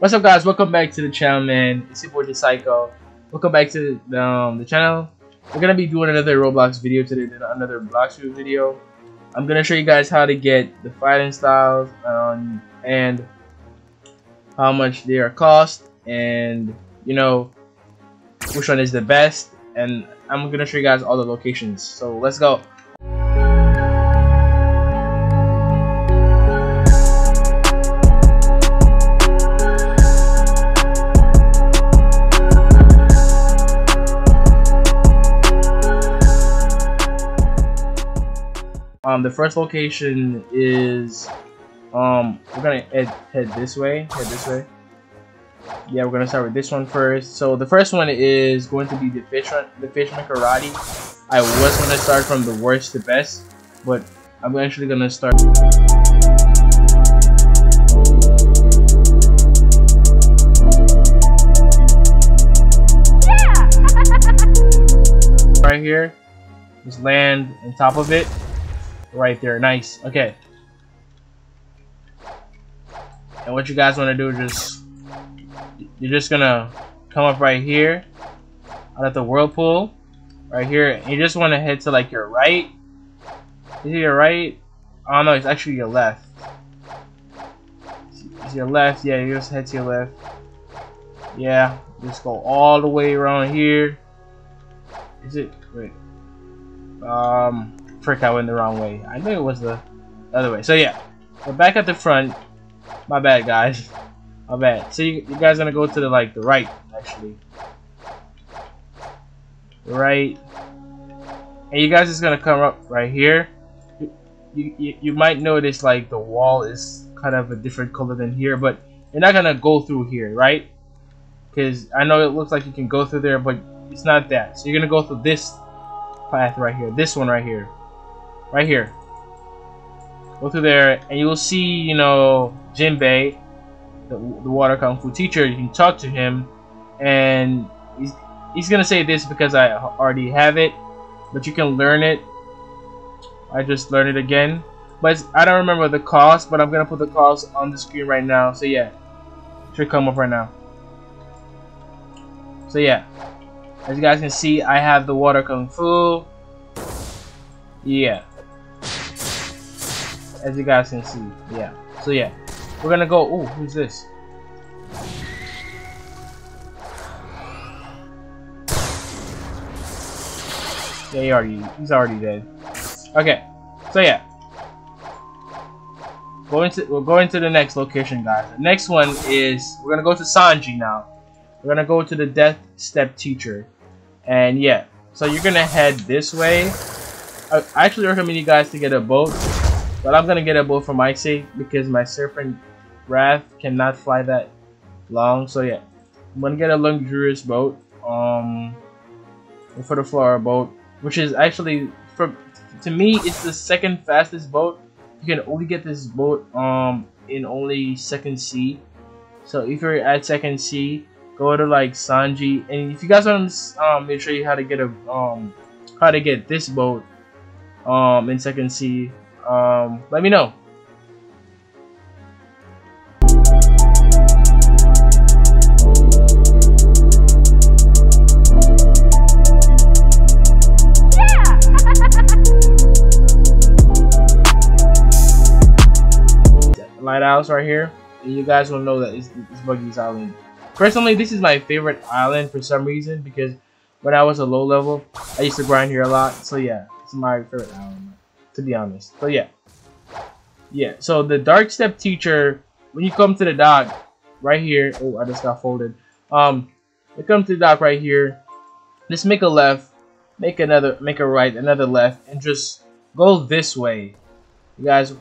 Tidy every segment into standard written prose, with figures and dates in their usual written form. What's up, guys? Welcome back to the channel, man. It's your boy the Psycho. Welcome back to the channel. We're gonna be doing another Roblox video today, then another Blox Fruits video. I'm gonna show you guys how to get the fighting styles and how much they are cost, and you know which one is the best. And I'm gonna show you guys all the locations. So let's go. The first location is we're gonna head this way. Yeah, we're gonna start with this one first. So the first one is going to be the Fishman Karate. I was gonna start from the worst to best, but I'm actually gonna start. Yeah. Right here, just land on top of it. Right there, nice. Okay, and what you guys want to do is you're just gonna come up right here out of the whirlpool right here, and you just want to head to like your right. Is it your right? Oh no, it's actually your left. It's your left. Yeah, you just head to your left. Yeah, just go all the way around here. Is it wait? Frick, I went the wrong way. I knew it was the other way. So yeah, we're back at the front. My bad, guys. My bad. So you guys gonna go to the like the right, actually. Right. And you guys just gonna come up right here. You might notice like the wall is kind of a different color than here, but you're not gonna go through here, right? Because I know it looks like you can go through there, but it's not that. So you're gonna go through this path right here. This one right here. Right here, go through there, and you'll see, you know, Jinbei, the Water Kung Fu teacher. You can talk to him, and he's gonna say this because I already have it, but you can learn it. I just learned it again, but I don't remember the cost, but I'm gonna put the cost on the screen right now. So yeah, it should come up right now. So yeah, as you guys can see, I have the Water Kung Fu. Yeah. As you guys can see, yeah. So yeah, we're gonna go. Ooh, who's this? Yeah, he's already dead. Okay, so yeah, we're going to the next location, guys. The next one is we're gonna go to Sanji now. We're gonna go to the death step teacher, and yeah, so you're gonna head this way. I actually recommend you guys to get a boat. But I'm gonna get a boat for my sake because my serpent raft cannot fly that long. So yeah, I'm gonna get a luxurious boat, for the flower boat, which is actually, to me, it's the second fastest boat. You can only get this boat in only second C. So if you're at second C, go to like Sanji, and if you guys want to make sure you how to get a how to get this boat in second C. Let me know. Yeah. Lighthouse right here, and you guys will know that it's Buggy's Island. Personally, this is my favorite island for some reason, because when I was a low level, I used to grind here a lot. So yeah, it's my favorite island, to be honest. But yeah, so the dark step teacher, when you come to the dock right here, oh, I just got folded. You come to the dock right here, just make a left, make a right, another left, and just go this way. You guys,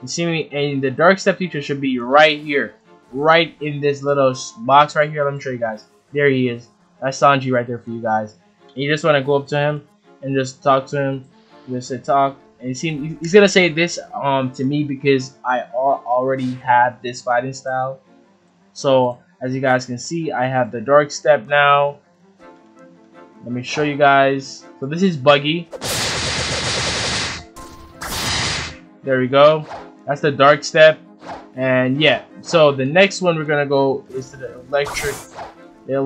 you see me, and the dark step teacher should be right here, right in this little box right here. Let me show you guys. There he is. That's Sanji right there for you guys. And you just want to go up to him and just talk to him. Just say talk. And he's gonna say this to me because I already have this fighting style. So as you guys can see, I have the dark step now. Let me show you guys. So this is Buggy. There we go. That's the dark step, And yeah, so the next one we're gonna go is to the electric. So yeah,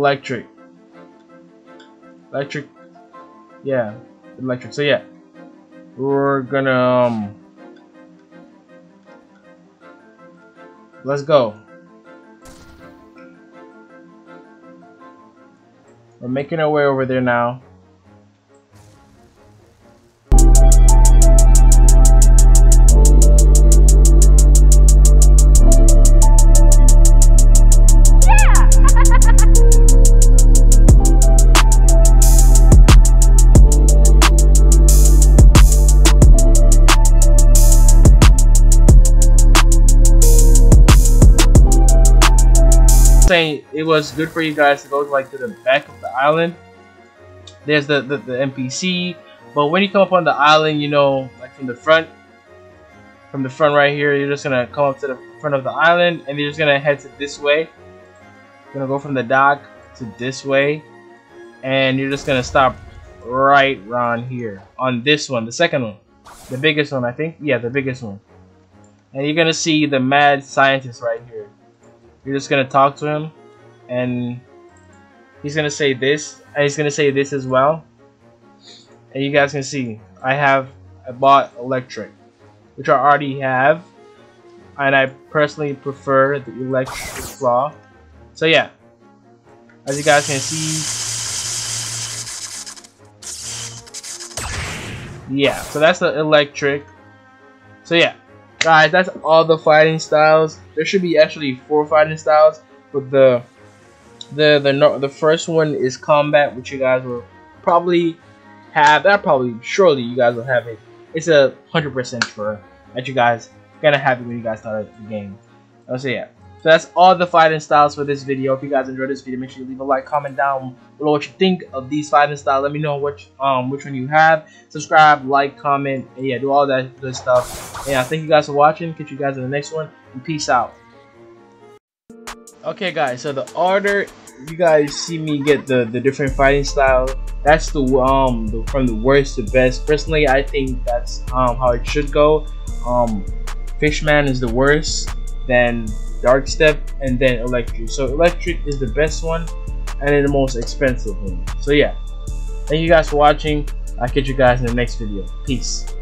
we're gonna let's go. We're making our way over there now. Saying it was good for you guys to go like to the back of the island. There's the NPC, but when you come up on the island, you know, like from the front right here, you're just gonna come up to the front of the island, and you're just gonna head to this way. You're gonna go from the dock to this way, and you're just gonna stop right around here on this one, the second one, the biggest one, I think. Yeah, the biggest one. And you're gonna see the mad scientist right here. You're just gonna talk to him, and he's gonna say this, and he's gonna say this as well. And you guys can see I bought electric, which I already have, and I personally prefer the electric claw. So yeah, as you guys can see, yeah. So that's the electric. So yeah. Guys, that's all the fighting styles. There should be actually 4 fighting styles, but the first one is combat, which you guys will probably have. Surely you guys will have it. It's 100% sure that you guys gonna have it when you guys start the game. So yeah, so that's all the fighting styles for this video. If you guys enjoyed this video, make sure you leave a like, comment down below what you think of these fighting styles. Let me know which one you have. Subscribe, like, comment, and yeah, do all that good stuff. Yeah, thank you guys for watching. Catch you guys in the next one, and peace out. Okay, guys. So the order you guys see me get the different fighting styles. That's the from the worst to best. Personally, I think that's how it should go. Fishman is the worst. Then dark step, and then electric. So electric is the best one, and then the most expensive one. So yeah, thank you guys for watching. I'll catch you guys in the next video. Peace.